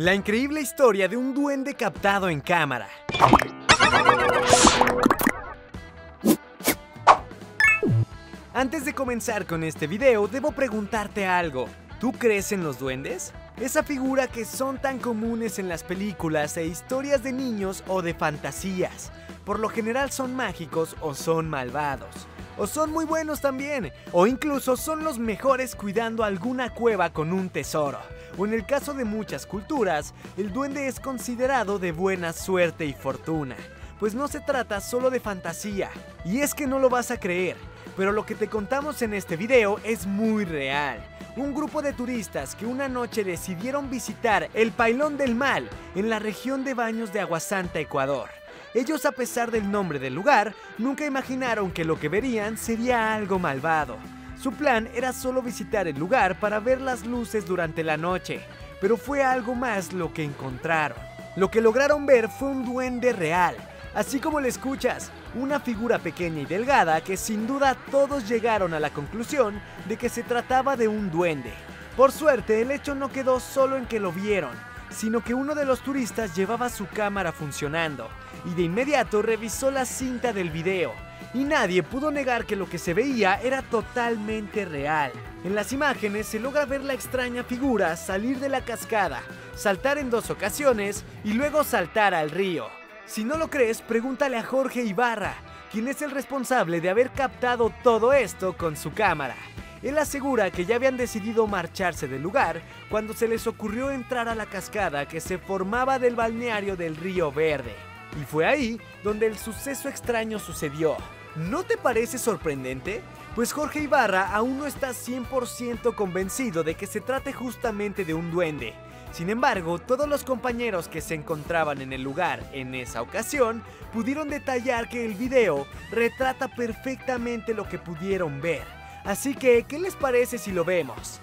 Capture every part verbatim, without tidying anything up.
La increíble historia de un duende captado en cámara. Antes de comenzar con este video, debo preguntarte algo. ¿Tú crees en los duendes? Esa figura que son tan comunes en las películas e historias de niños o de fantasías. Por lo general son mágicos o son malvados. O son muy buenos también, o incluso son los mejores cuidando alguna cueva con un tesoro. O en el caso de muchas culturas, el duende es considerado de buena suerte y fortuna. Pues no se trata solo de fantasía, y es que no lo vas a creer, pero lo que te contamos en este video es muy real. Un grupo de turistas que una noche decidieron visitar el Pailón del Mal en la región de Baños de Agua Santa, Ecuador. Ellos, a pesar del nombre del lugar, nunca imaginaron que lo que verían sería algo malvado. Su plan era solo visitar el lugar para ver las luces durante la noche, pero fue algo más lo que encontraron. Lo que lograron ver fue un duende real, así como lo escuchas, una figura pequeña y delgada que sin duda todos llegaron a la conclusión de que se trataba de un duende. Por suerte, el hecho no quedó solo en que lo vieron, sino que uno de los turistas llevaba su cámara funcionando y de inmediato revisó la cinta del video, y nadie pudo negar que lo que se veía era totalmente real. En las imágenes se logra ver la extraña figura salir de la cascada, saltar en dos ocasiones y luego saltar al río. Si no lo crees, pregúntale a Jorge Ibarra, quien es el responsable de haber captado todo esto con su cámara. Él asegura que ya habían decidido marcharse del lugar cuando se les ocurrió entrar a la cascada que se formaba del balneario del Río Verde. Y fue ahí donde el suceso extraño sucedió. ¿No te parece sorprendente? Pues Jorge Ibarra aún no está cien por ciento convencido de que se trate justamente de un duende. Sin embargo, todos los compañeros que se encontraban en el lugar en esa ocasión pudieron detallar que el video retrata perfectamente lo que pudieron ver. Así que, ¿qué les parece si lo vemos?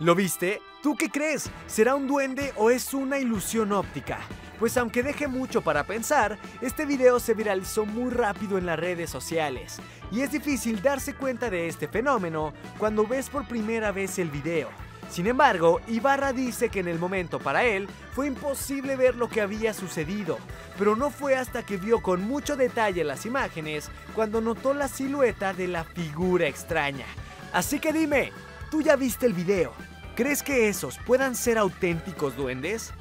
¿Lo viste? ¿Tú qué crees? ¿Será un duende o es una ilusión óptica? Pues aunque deje mucho para pensar, este video se viralizó muy rápido en las redes sociales. Y es difícil darse cuenta de este fenómeno cuando ves por primera vez el video. Sin embargo, Ibarra dice que en el momento para él fue imposible ver lo que había sucedido, pero no fue hasta que vio con mucho detalle las imágenes cuando notó la silueta de la figura extraña. Así que dime, ¿tú ya viste el video? ¿Crees que esos puedan ser auténticos duendes?